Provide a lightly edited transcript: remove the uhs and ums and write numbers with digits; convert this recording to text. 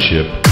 friendship